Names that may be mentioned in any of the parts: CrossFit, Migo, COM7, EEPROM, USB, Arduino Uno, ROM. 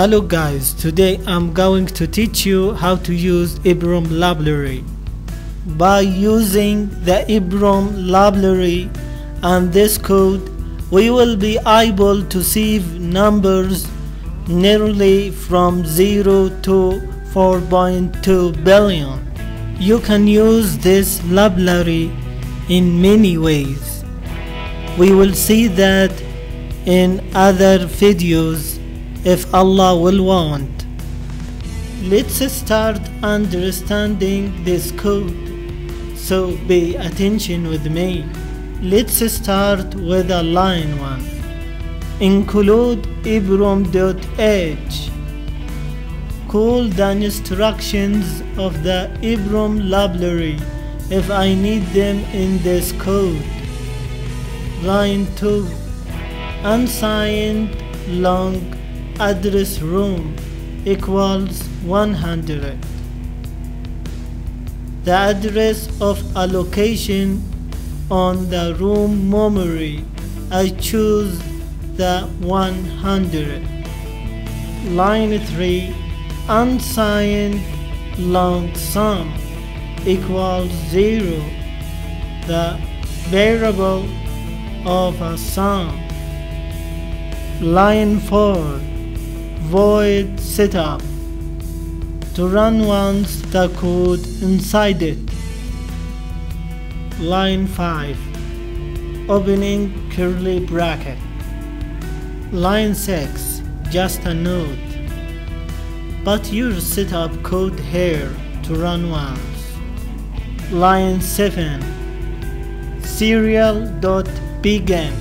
Hello guys, today I'm going to teach you how to use EEPROM library. By using the EEPROM library and this code, we will be able to save numbers nearly from 0 to 4.2 billion. You can use this library in many ways. We will see that in other videos if Allah will want. Let's start understanding this code, so pay attention with me. Let's start with a line 1. Include EEPROM.h. Call the instructions of the EEPROM library if I need them in this code. Line 2. Unsigned long address room equals 100. The address of allocation on the room memory, I choose the 100. Line 3. Unsigned long sum equals 0. The variable of a sum. Line 4. Void setup, to run once the code inside it. Line 5. Opening curly bracket. Line 6. Just a note, but your setup code here to run once. Line 7. Serial.begin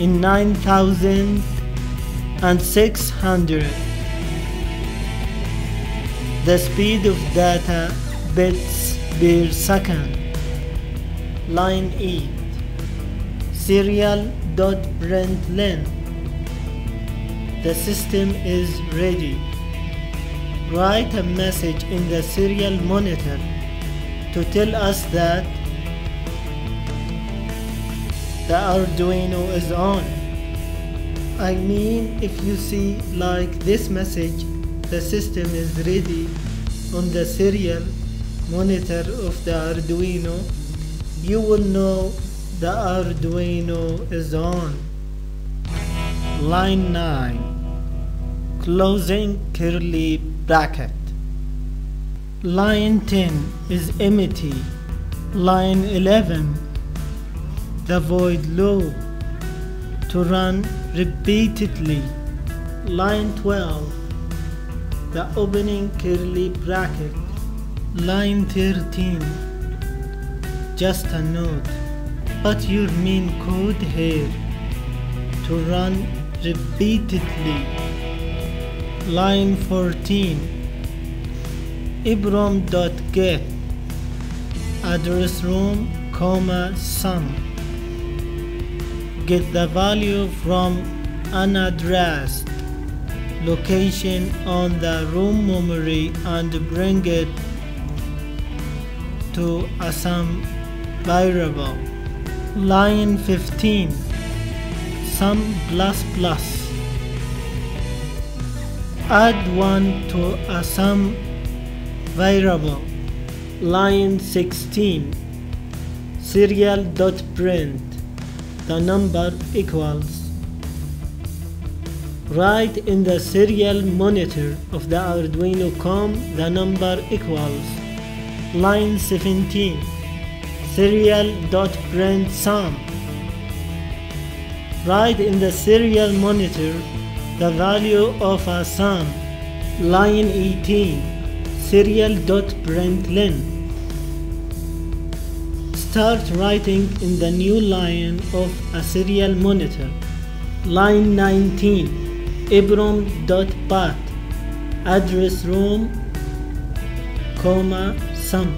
in 9600. The speed of data bits per second. Line 8. Serial.println. The system is ready. Write a message in the serial monitor to tell us that the Arduino is on. I mean, if you see like this message, the system is ready on the serial monitor of the Arduino, you will know the Arduino is on. Line 9. Closing curly bracket. Line 10 is empty. Line 11. The void loop, to run repeatedly. Line 12. The opening curly bracket. Line 13. Just a note, but your main code here to run repeatedly. Line 14. EEPROM.get address room, sum. Get the value from an addressed location on the room memory and bring it to a sum variable. Line 15. Sum plus plus. Add 1 to a sum variable. Line 16. Serial.print. The number equals. Write in the serial monitor of the Arduino COM the number equals. Line 17. Serial.print sum. Write in the serial monitor the value of a sum. Line 18. Serial.println. Start writing in the new line of a serial monitor. Line 19. EEPROM.path address room, sum.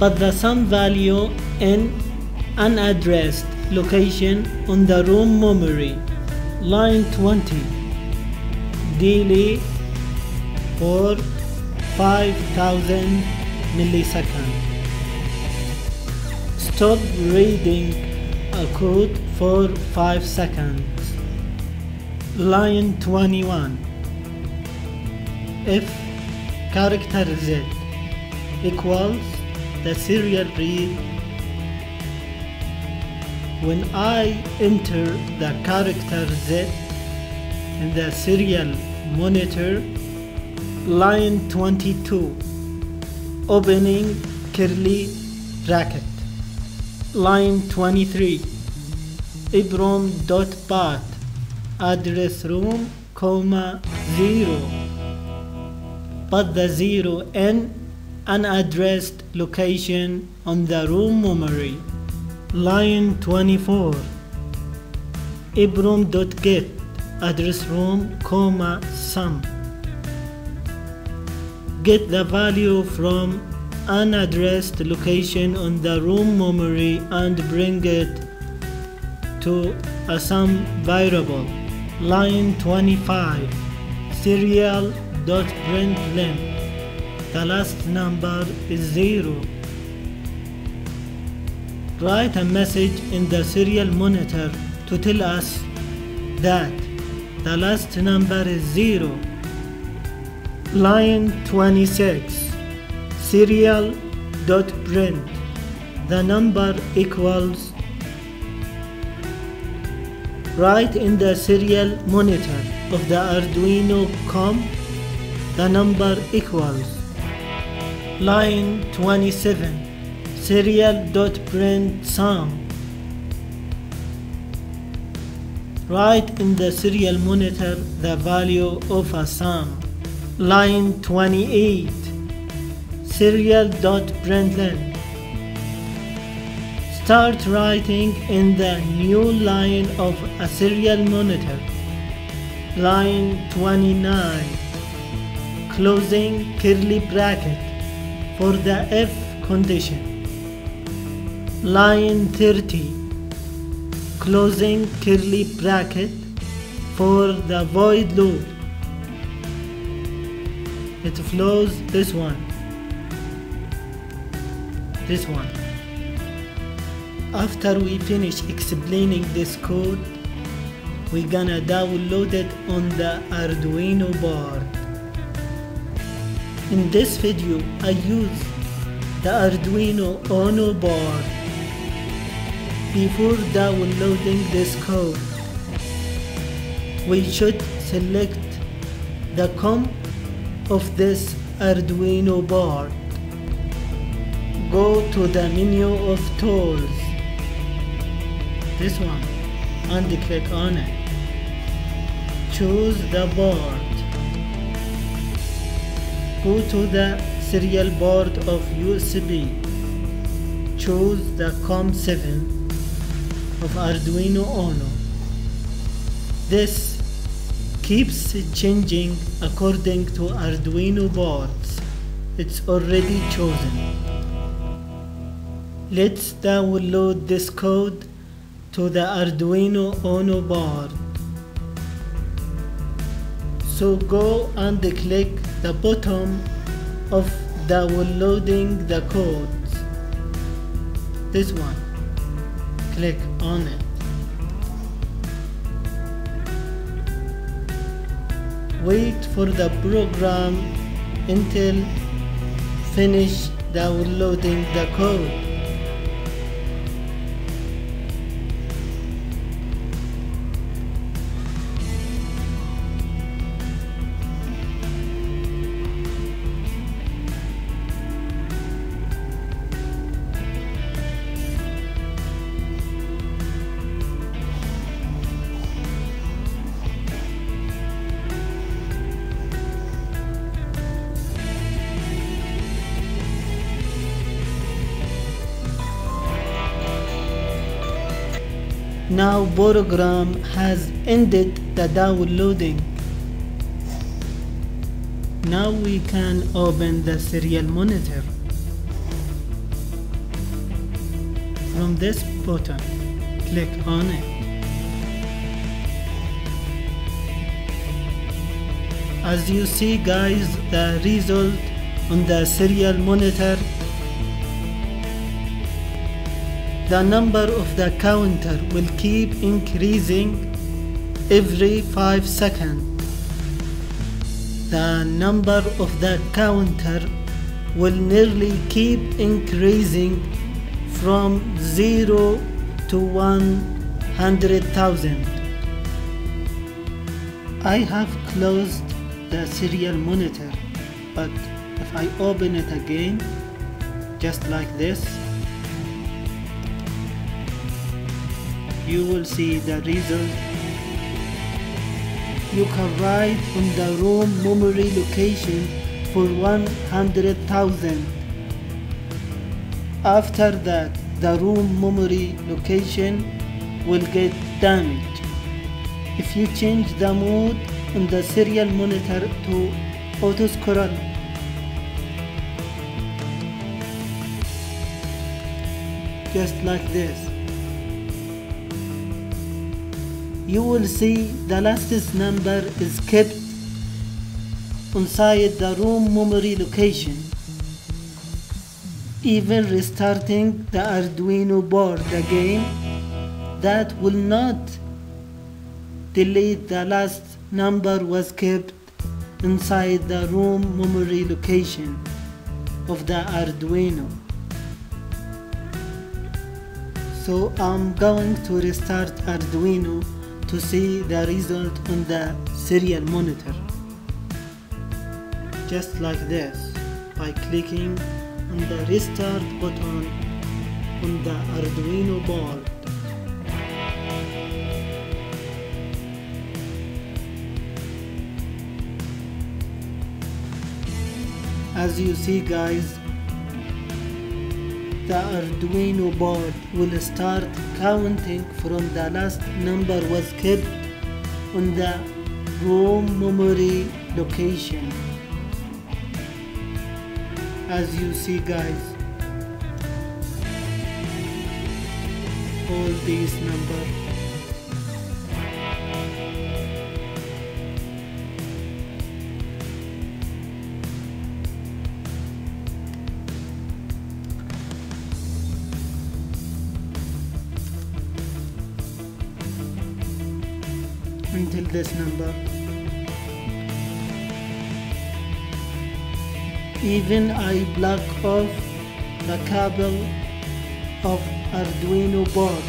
But the sum value in an addressed location on the room memory. Line 20. Delay for 5000 milliseconds. Stop reading a code for 5 seconds. line 21 if character Z equals the serial read. When I enter the character Z in the serial monitor, line 22 opening curly bracket, line 23 EEPROM dot path address room, comma 0, but the 0 in unaddressed location on the room memory, line 24 EEPROM dot get address room, comma sum, get the value from unaddressed location on the room memory and bring it to a sum variable, line 25 serial.println the last number is 0. Write a message in the serial monitor to tell us that the last number is 0, line 26 serial.print the number equals. Write in the serial monitor of the Arduino COM the number equals, line 27 serial.print sum. Write in the serial monitor the value of a sum, line 28 serial.println. Start writing in the new line of a serial monitor, line 29 closing curly bracket for the if condition, line 30 closing curly bracket for the void loop. It flows this one. After we finish explaining this code, we're gonna download it on the Arduino board. In this video, I used the Arduino Uno board. Before downloading this code, we should select the COM of this Arduino board. Go to the menu of tools, this one, and click on it. Choose the board. Go to the serial board of USB. Choose the COM7 of Arduino Uno. This keeps changing according to Arduino boards. It's already chosen. Let's download this code to the Arduino Uno board. So go and click the button of downloading the codes. This one. Click on it. Wait for the program until finish downloading the code. Now program has ended the downloading. Now we can open the serial monitor from this button. Click on it. As you see guys, the result on the serial monitor, the number of the counter will keep increasing every 5 seconds. The number of the counter will nearly keep increasing from 0 to 100,000. I have closed the serial monitor, but if I open it again, just like this, you will see the result. You can write on the ROM memory location for 100,000. After that, the ROM memory location will get damaged. If you change the mode on the serial monitor to auto scroll, just like this, you will see the last number is kept inside the ROM memory location. Even restarting the Arduino board again, that will not delete the last number was kept inside the ROM memory location of the Arduino. So I'm going to restart Arduino to see the result on the serial monitor, just like this, by clicking on the restart button on the Arduino board. As you see, guys, the Arduino board will start counting from the last number was kept on the ROM memory location. As you see, guys, all these numbers. Until this number. Even I block off the cable of Arduino board,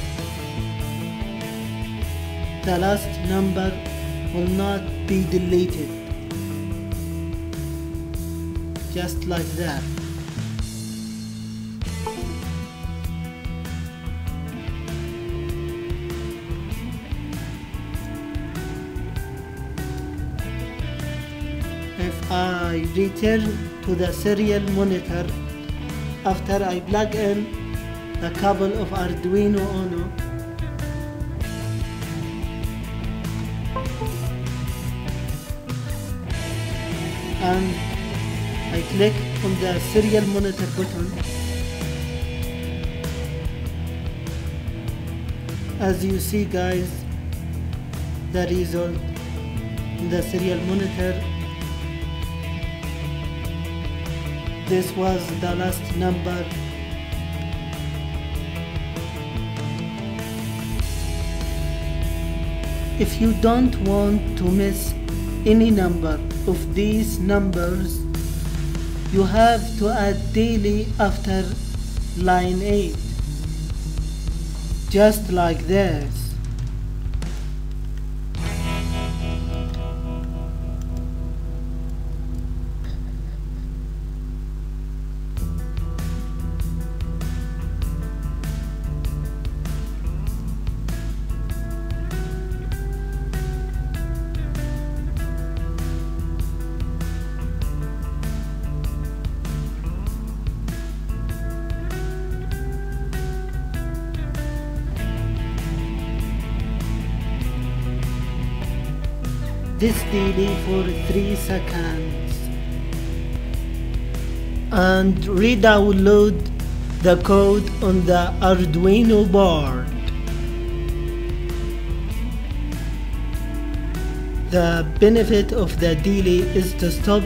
the last number will not be deleted, just like that. If I return to the serial monitor after I plug in the cable of Arduino Uno, and I click on the serial monitor button, as you see, guys, the result in the serial monitor. This was the last number. If you don't want to miss any number of these numbers, you have to add daily after line 8, just like this. This daily for 3 seconds and re-download the code on the Arduino board. The benefit of the delay is to stop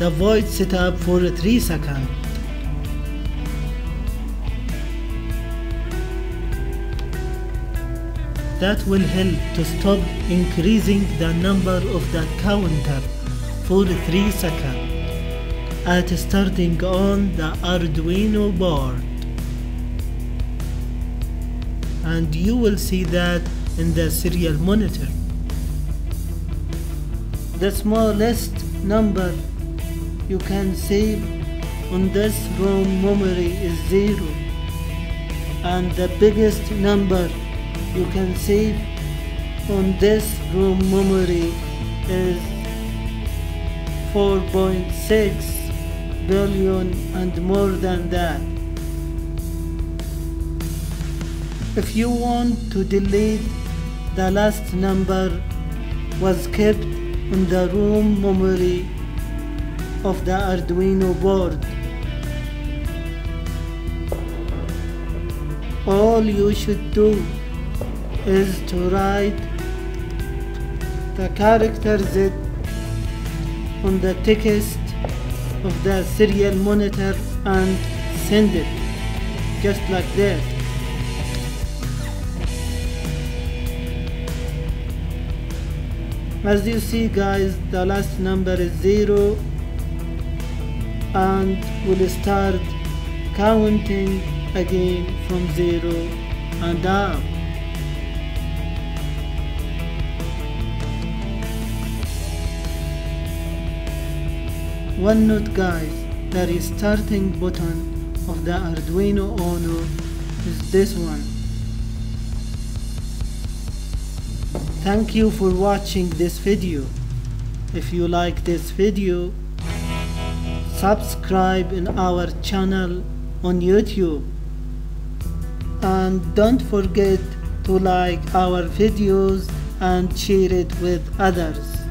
the void setup for 3 seconds. that will help to stop increasing the number of the counter for 3 seconds at starting on the Arduino board. And you will see that in the serial monitor. The smallest number you can save on this ROM memory is 0, and the biggest number you can save on this ROM memory is 4.6 billion and more than that. If you want to delete the last number was kept in the ROM memory of the Arduino board, all you should do is to write the character Z on the text of the serial monitor and send it, just like that. As you see guys, the last number is 0, and we'll start counting again from 0 and up. One note guys, the restarting button of the Arduino Uno is this one. Thank you for watching this video. If you like this video, subscribe in our channel on YouTube. And don't forget to like our videos and share it with others.